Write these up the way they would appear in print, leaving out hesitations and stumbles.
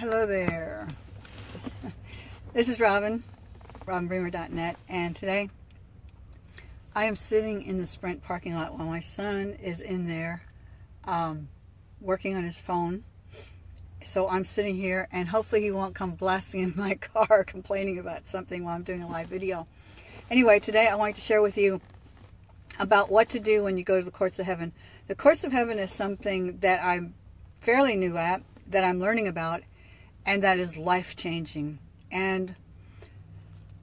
Hello there. This is Robin, robinbremer.net, and today I am sitting in the Sprint parking lot while my son is in there working on his phone. So I'm sitting here, and hopefully he won't come blasting in my car complaining about something while I'm doing a live video. Anyway, today I wanted to share with you about what to do when you go to the Courts of Heaven. The Courts of Heaven is something that I'm fairly new at, that I'm learning about, and that is life-changing. And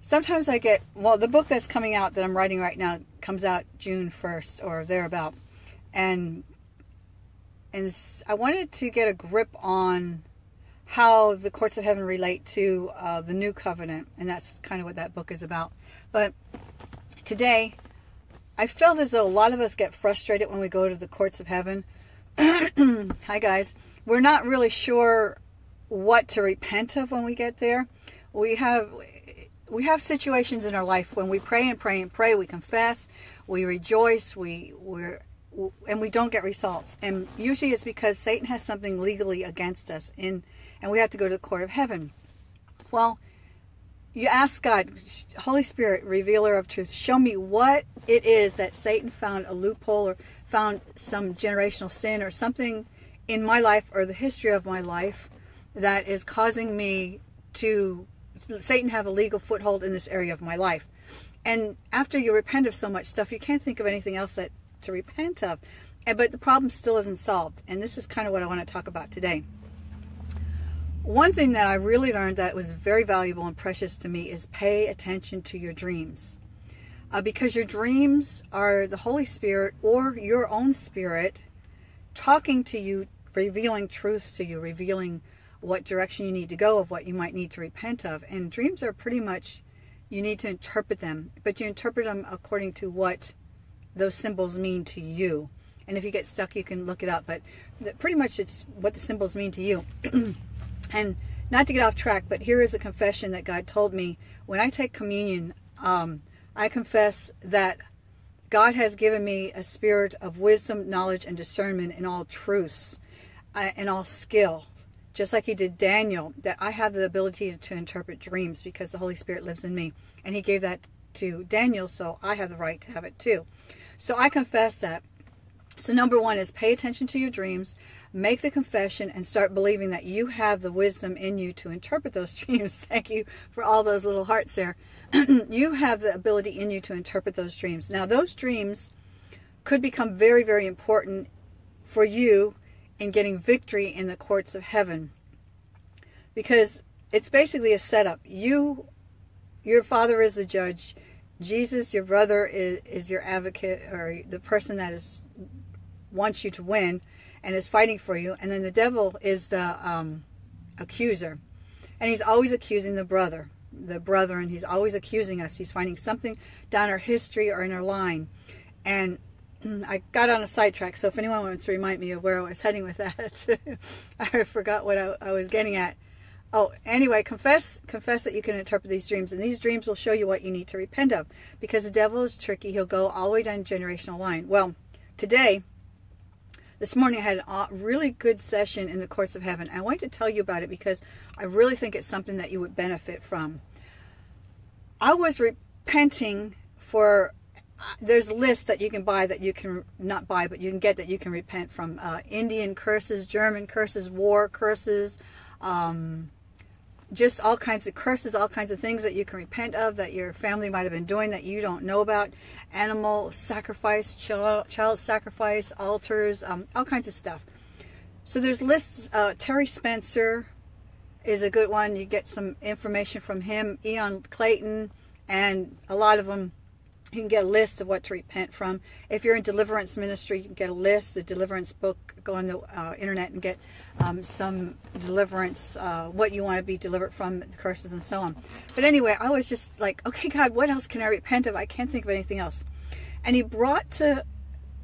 sometimes I get, well, the book that's coming out that I'm writing right now comes out June 1st or thereabout, and I wanted to get a grip on how the Courts of Heaven relate to the New Covenant, and that's kind of what that book is about. But today, I felt as though a lot of us get frustrated when we go to the Courts of Heaven. Hi guys. We're not really sure what to repent of when we get there. We have situations in our life when we pray and pray and pray, we confess, we rejoice, and we don't get results. And usually it's because Satan has something legally against us, and we have to go to the Court of Heaven. Well, you ask God, Holy Spirit, revealer of truth, show me what it is that Satan found a loophole or found some generational sin or something in my life or the history of my life that is causing me to, Satan have a legal foothold in this area of my life. And after you repent of so much stuff, you can't think of anything else that to repent of. But the problem still isn't solved. And this is kind of what I want to talk about today. One thing that I really learned that was very valuable and precious to me is pay attention to your dreams. Because your dreams are the Holy Spirit or your own spirit talking to you, revealing truths to you, revealing what direction you need to go, of what you might need to repent of. And dreams are pretty much, you need to interpret them, but you interpret them according to what those symbols mean to you. And if you get stuck, you can look it up, but pretty much it's what the symbols mean to you. And not to get off track, but here is a confession that God told me. When I take communion, I confess that God has given me a spirit of wisdom, knowledge, and discernment in all truths, and all skill, just like he did Daniel, that I have the ability to interpret dreams because the Holy Spirit lives in me. And he gave that to Daniel, so I have the right to have it too. So I confess that. So number one is pay attention to your dreams, make the confession, and start believing that you have the wisdom in you to interpret those dreams. Thank you for all those little hearts there. You have the ability in you to interpret those dreams. Now those dreams could become very, very important for you in getting victory in the Courts of Heaven, because it's basically a setup. Your Father is the judge. Jesus, your brother, is your advocate, or the person that wants you to win and is fighting for you. And then the devil is the accuser, and he's always accusing the brethren. He's always accusing us. He's finding something down our history or in our line. And I got on a sidetrack, so if anyone wants to remind me of where I was heading with that, I forgot what I was getting at. Oh, anyway, confess that you can interpret these dreams, and these dreams will show you what you need to repent of, because the devil is tricky. He'll go all the way down generational line. Well, today, this morning, I had a really good session in the Courts of Heaven. I wanted to tell you about it because I really think it's something that you would benefit from. I was repenting for, there's lists that you can buy that you can, not buy, but you can get that you can repent from. Indian curses, German curses, war curses, just all kinds of curses, all kinds of things that you can repent of that your family might have been doing that you don't know about. Animal sacrifice, child sacrifice, altars, all kinds of stuff. So there's lists. Terry Spencer is a good one. You get some information from him. Ian Clayton, and a lot of them. You can get a list of what to repent from. If you're in deliverance ministry, you can get a list, the deliverance book. Go on the internet and get some deliverance, what you want to be delivered from, curses and so on. But anyway, I was just like, okay, God, what else can I repent of? I can't think of anything else. And he brought to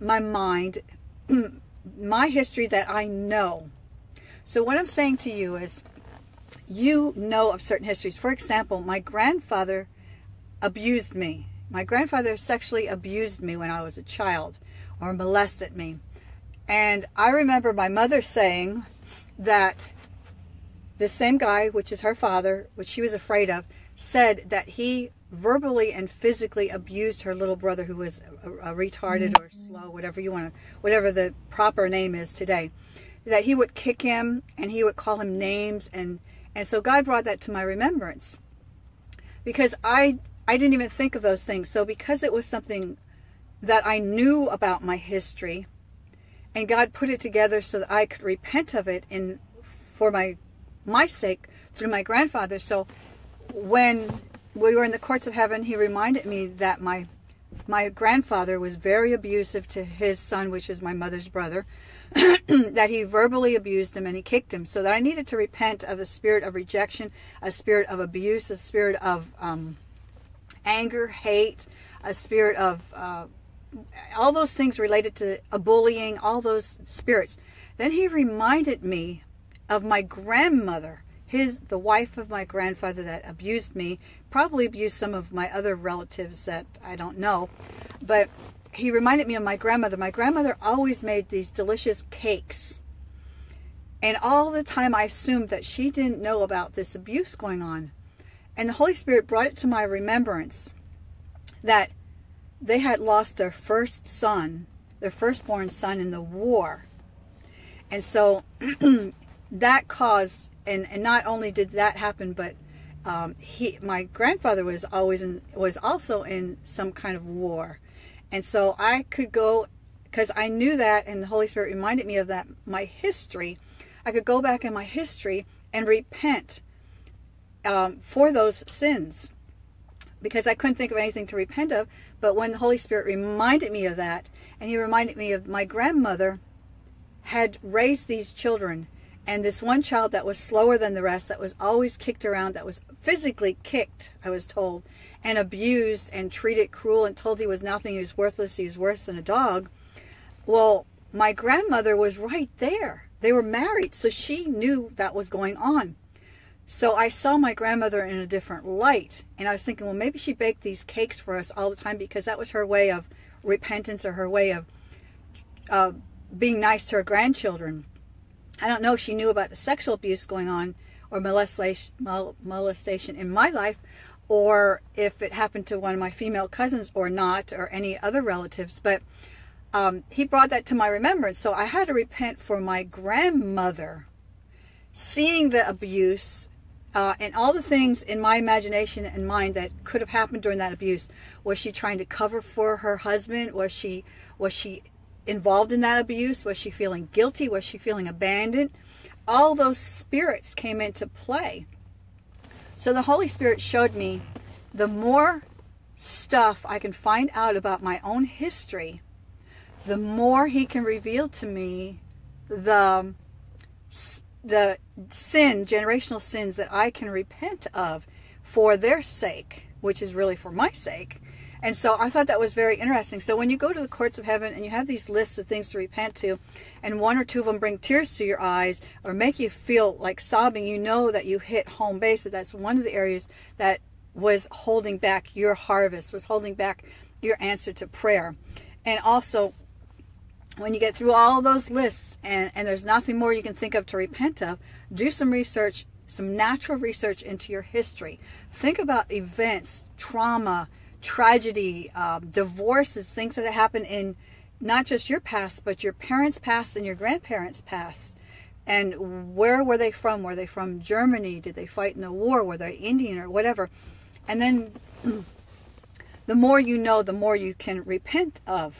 my mind my history that I know. So what I'm saying to you is, you know of certain histories. For example, my grandfather abused me. My grandfather sexually abused me when I was a child, or molested me. And I remember my mother saying that This same guy, which is her father, which she was afraid of, said that he verbally and physically abused her little brother, who was retarded or slow, whatever the proper name is today. That he would kick him and he would call him names, and so God brought that to my remembrance, because I didn't even think of those things. So because it was something that I knew about my history, and God put it together so that I could repent of it in for my sake through my grandfather. So when we were in the courts of heaven, he reminded me that my grandfather was very abusive to his son, which is my mother's brother, that he verbally abused him and he kicked him, so that I needed to repent of a spirit of rejection, a spirit of abuse, a spirit of anger, hate, a spirit of all those things related to bullying, all those spirits. Then he reminded me of my grandmother, the wife of my grandfather that abused me, probably abused some of my other relatives that I don't know, but he reminded me of my grandmother. My grandmother always made these delicious cakes, and all the time I assumed that she didn't know about this abuse going on, and the Holy Spirit brought it to my remembrance that they had lost their first son, their firstborn son, in the war. And so that caused, and not only did that happen, but my grandfather was also in some kind of war. And so I could go, because I knew that, and the Holy Spirit reminded me of that, my history. I could go back in my history and repent for those sins, because I couldn't think of anything to repent of. But when the Holy Spirit reminded me of that, and he reminded me of my grandmother had raised these children, and this one child that was slower than the rest, that was always kicked around, that was physically kicked, I was told, and abused and treated cruel and told he was nothing, he was worthless, he was worse than a dog. Well, my grandmother was right there. They were married, so she knew that was going on. So I saw my grandmother in a different light, and I was thinking, well, maybe she baked these cakes for us all the time because that was her way of repentance, or her way of being nice to her grandchildren. I don't know if she knew about the sexual abuse going on, or molestation in my life, or if it happened to one of my female cousins or not, or any other relatives, but he brought that to my remembrance. So I had to repent for my grandmother, seeing the abuse, and all the things in my imagination and mind that could have happened during that abuse. Was she trying to cover for her husband? Was she involved in that abuse? Was she feeling guilty? Was she feeling abandoned? All those spirits came into play. So the Holy Spirit showed me, the more stuff I can find out about my own history, the more he can reveal to me the sin, generational sins that I can repent of for their sake, which is really for my sake. And so I thought that was very interesting. So when you go to the courts of heaven and you have these lists of things to repent to, and one or two of them bring tears to your eyes or make you feel like sobbing, you know that you hit home base, that that's one of the areas that was holding back your harvest, was holding back your answer to prayer. And also, when you get through all those lists and there's nothing more you can think of to repent of, do some research, some natural research into your history. Think about events, trauma, tragedy, divorces, things that happen in not just your past, but your parents' past and your grandparents' past. And where were they from? Were they from Germany? Did they fight in the war? Were they Indian or whatever? And then the more you know, the more you can repent of.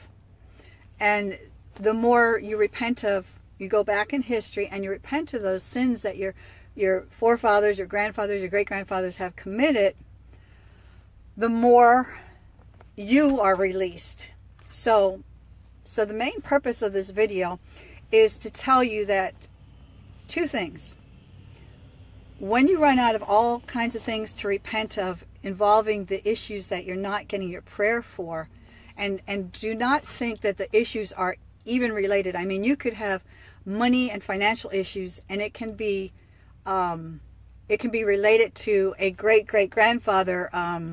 And the more you repent of, you go back in history and you repent of those sins that your forefathers, your grandfathers, your great-grandfathers have committed, the more you are released. So the main purpose of this video is to tell you that two things. When you run out of all kinds of things to repent of involving the issues that you're not getting your prayer for, and do not think that the issues are even related. I mean, you could have money and financial issues, and it can be related to a great-great-grandfather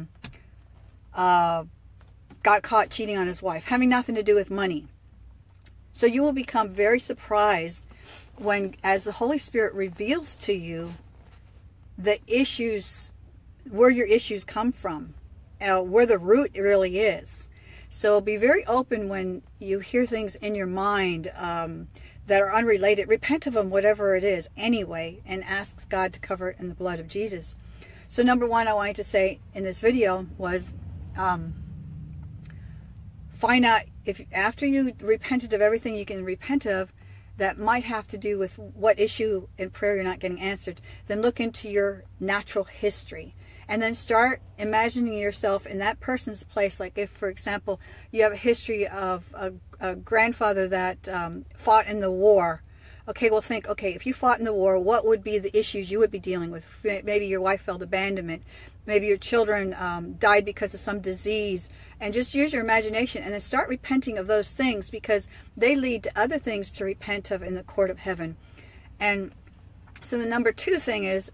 got caught cheating on his wife, having nothing to do with money. So you will become very surprised when, as the Holy Spirit reveals to you the issues, where your issues come from, where the root really is. So be very open when you hear things in your mind that are unrelated. Repent of them, whatever it is, anyway, and ask God to cover it in the blood of Jesus. So number one I wanted to say in this video was find out if after you repented of everything you can repent of that might have to do with what issue in prayer you're not getting answered, then look into your natural history. And then start imagining yourself in that person's place. Like if, for example, you have a history of a grandfather that fought in the war. Okay, well think, okay, if you fought in the war, what would be the issues you would be dealing with? Maybe your wife felt abandonment. Maybe your children died because of some disease. And just use your imagination and then start repenting of those things, because they lead to other things to repent of in the court of heaven. And so the number two thing is,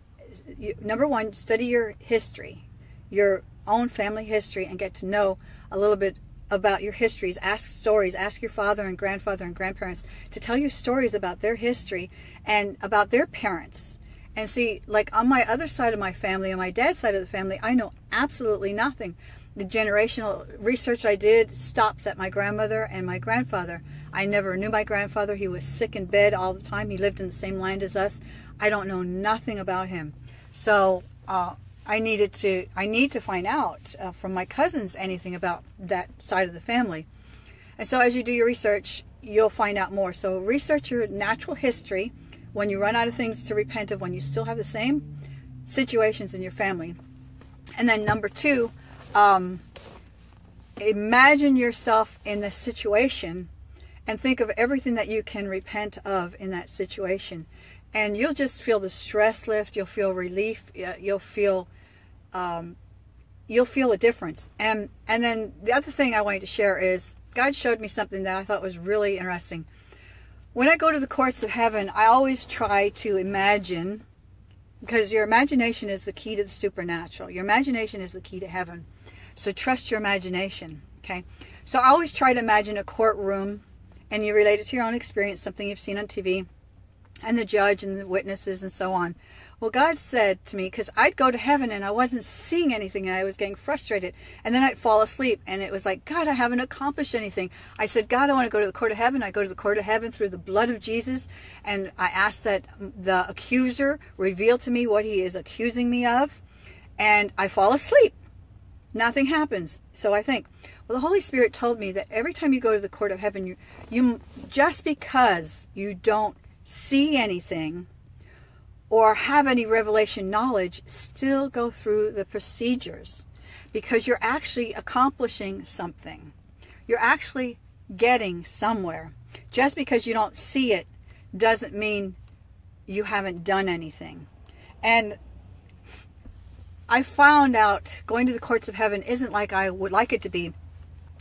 number one, study your history, your own family history, and get to know a little bit about your histories. Ask stories. Ask your father and grandfather and grandparents to tell you stories about their history and about their parents. And see, like on my other side of my family, on my dad's side of the family, I know absolutely nothing. The generational research I did stops at my grandmother and my grandfather. I never knew my grandfather. He was sick in bed all the time. He lived in the same land as us. I don't know nothing about him. So I need to find out from my cousins anything about that side of the family. And so as you do your research, you'll find out more. So research your natural history when you run out of things to repent of, when you still have the same situations in your family. And then number two, imagine yourself in the situation and think of everything that you can repent of in that situation. And you'll just feel the stress lift. You'll feel relief. You'll feel a difference. And then the other thing I wanted to share is God showed me something that I thought was really interesting. When I go to the courts of heaven, I always try to imagine, because your imagination is the key to the supernatural. Your imagination is the key to heaven. So trust your imagination. Okay. So I always try to imagine a courtroom, and you relate it to your own experience, something you've seen on TV, and the judge and the witnesses and so on. Well, God said to me, because I'd go to heaven and I wasn't seeing anything and I was getting frustrated, and then I'd fall asleep and it was like, God, I haven't accomplished anything. I said, God, I want to go to the court of heaven. I go to the court of heaven through the blood of Jesus, and I ask that the accuser reveal to me what he is accusing me of, and I fall asleep. Nothing happens. So I think, well, the Holy Spirit told me that every time you go to the court of heaven, you just because you don't see anything or have any revelation knowledge, still go through the procedures, because you're actually accomplishing something. You're actually getting somewhere. Just because you don't see it doesn't mean you haven't done anything. And I found out going to the courts of heaven isn't like I would like it to be.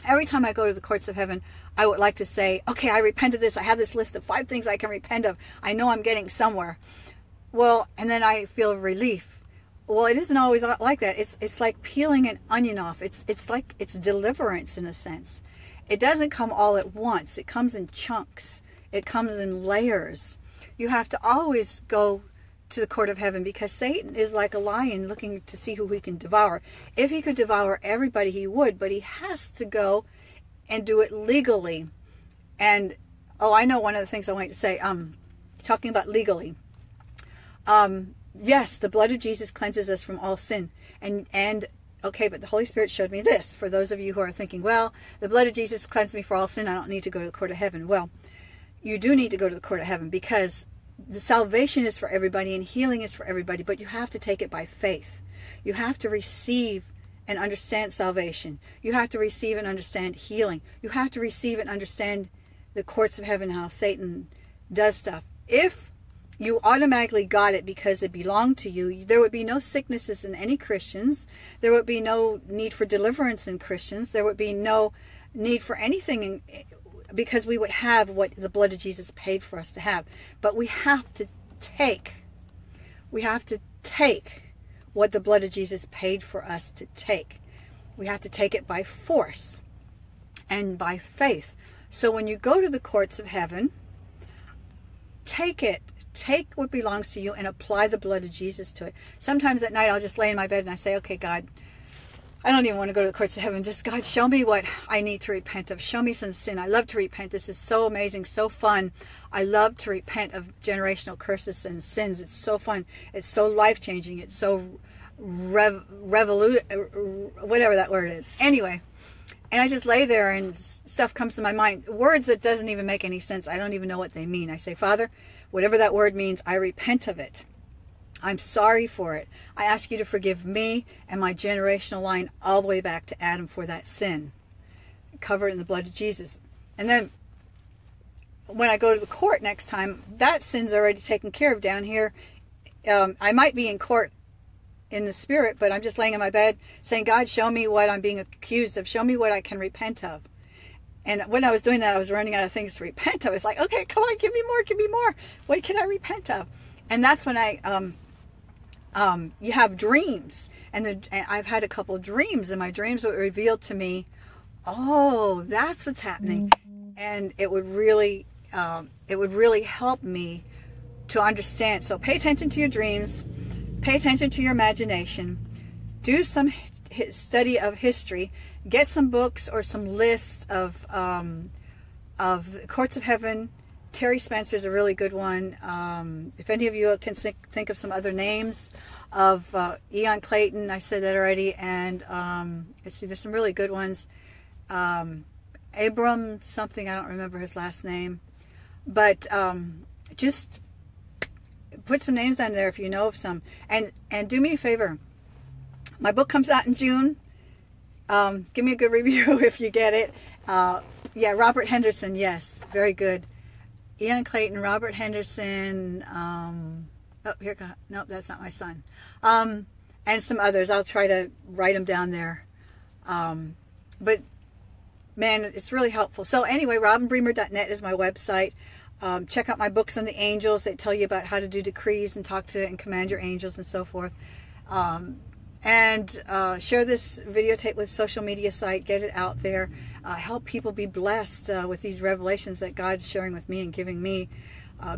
Every time I go to the courts of heaven, I would like to say, okay, I repent of this. I have this list of 5 things I can repent of. I know I'm getting somewhere. Well, and then I feel relief. Well, it isn't always like that. It's like peeling an onion off. It's like it's deliverance in a sense. It doesn't come all at once. It comes in chunks. It comes in layers. You have to always go to the court of heaven, because Satan is like a lion looking to see who he can devour. If he could devour everybody, he would, but he has to go and do it legally. And oh, I know one of the things I wanted to say, talking about legally, yes, the blood of Jesus cleanses us from all sin. And okay, but the Holy Spirit showed me this, for those of you who are thinking, well, the blood of Jesus cleansed me for all sin, I don't need to go to the court of heaven. Well, you do need to go to the court of heaven, because the salvation is for everybody and healing is for everybody, but you have to take it by faith. You have to receive and understand salvation. You have to receive and understand healing. You have to receive and understand the courts of heaven, how Satan does stuff. If you automatically got it because it belonged to you, there would be no sicknesses in any Christians. There would be no need for deliverance in Christians. There would be no need for anything in, because we would have what the blood of Jesus paid for us to have. But we have to take what the blood of Jesus paid for us to take. We have to take it by force and by faith. So when you go to the courts of heaven, take it Take what belongs to you and apply the blood of Jesus to it. Sometimes at night I'll just lay in my bed and I say, okay, God, I don't even want to go to the courts of heaven. Just, God, show me what I need to repent of. Show me some sin. I love to repent. This is so amazing, so fun. I love to repent of generational curses and sins. It's so fun. It's so life-changing. It's so whatever that word is. Anyway, and I just lay there and stuff comes to my mind. Words that doesn't even make any sense. I don't even know what they mean. I say, Father, whatever that word means, I repent of it. I'm sorry for it. I ask you to forgive me and my generational line all the way back to Adam for that sin. Cover it in the blood of Jesus. And then when I go to the court next time, that sin's already taken care of down here. I might be in court in the spirit, but I'm just laying in my bed saying, God, show me what I'm being accused of. Show me what I can repent of. And when I was doing that, I was running out of things to repent of. It's like, okay, come on, give me more, give me more. What can I repent of? And that's when I... you have dreams, and I've had a couple dreams, and my dreams would reveal to me, oh, that's what's happening, and it would really help me to understand. So pay attention to your dreams, pay attention to your imagination, do some study of history, get some books or some lists of the Courts of Heaven. Terry Spencer is a really good one. If any of you can think of some other names of Ian Clayton, I said that already, and let's see, there's some really good ones. Abram something, I don't remember his last name, but just put some names down there if you know of some, and do me a favor. My book comes out in June. Give me a good review if you get it. Yeah, Robert Henderson, yes, very good. Ian Clayton, Robert Henderson, oh, here, God, nope, that's not my son, and some others. I'll try to write them down there, but man, it's really helpful. So anyway, robinbremer.net is my website. Check out my books on the angels. They tell you about how to do decrees and talk to and command your angels and so forth, and share this videotape with social media site. Get it out there. Help people be blessed with these revelations that God's sharing with me and giving me,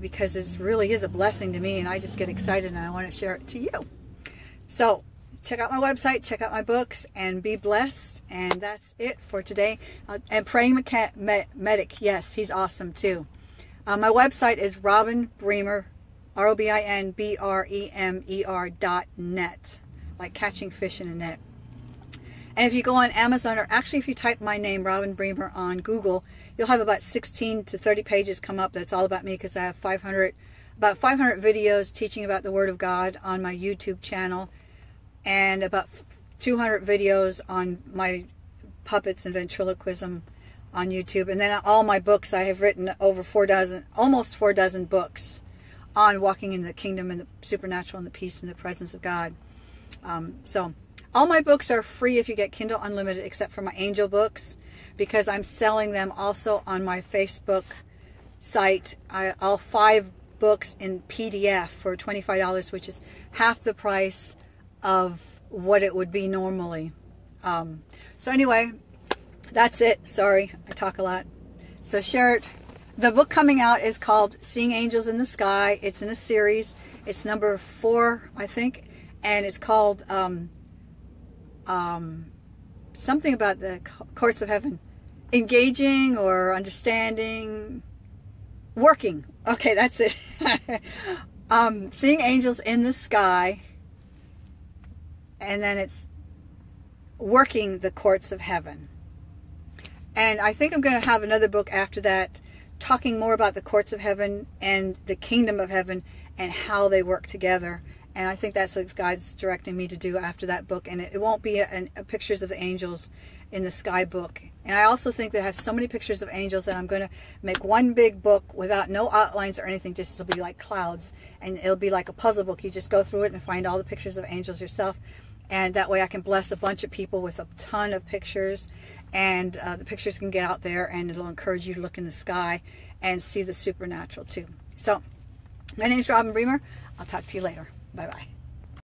because it really is a blessing to me, and I just get excited and I want to share it to you. So check out my website, check out my books, and be blessed. And that's it for today. And Praying Medic, yes, he's awesome too. My website is Robin Bremer, robinbremer.net. Like catching fish in a net. And if you go on Amazon, or actually if you type my name, Robin Bremer, on Google, you'll have about 16 to 30 pages come up that's all about me, because I have about 500 videos teaching about the Word of God on my YouTube channel, and about 200 videos on my puppets and ventriloquism on YouTube. And then all my books, I have written over almost four dozen books on walking in the kingdom and the supernatural and the peace and the presence of God. So all my books are free if you get Kindle Unlimited, except for my angel books, because I'm selling them also on my Facebook site. All 5 books in PDF for $25, which is half the price of what it would be normally. So anyway, that's it. Sorry, I talk a lot. So share it. The book coming out is called Seeing Angels in the Sky. It's in a series. It's number 4, I think. And it's called something about the Courts of Heaven. Engaging or understanding. Working. Okay, that's it. Seeing Angels in the Sky. And then it's Working the Courts of Heaven. And I think I'm going to have another book after that, talking more about the Courts of Heaven and the Kingdom of Heaven and how they work together. And I think that's what God's directing me to do after that book. And it won't be a pictures of the angels in the sky book. And I also think that I have so many pictures of angels that I'm going to make one big book without no outlines or anything. Just it'll be like clouds. And it'll be like a puzzle book. You just go through it and find all the pictures of angels yourself. And that way I can bless a bunch of people with a ton of pictures. And the pictures can get out there. And it'll encourage you to look in the sky and see the supernatural too. So, my name is Robin Bremer. I'll talk to you later. Bye-bye.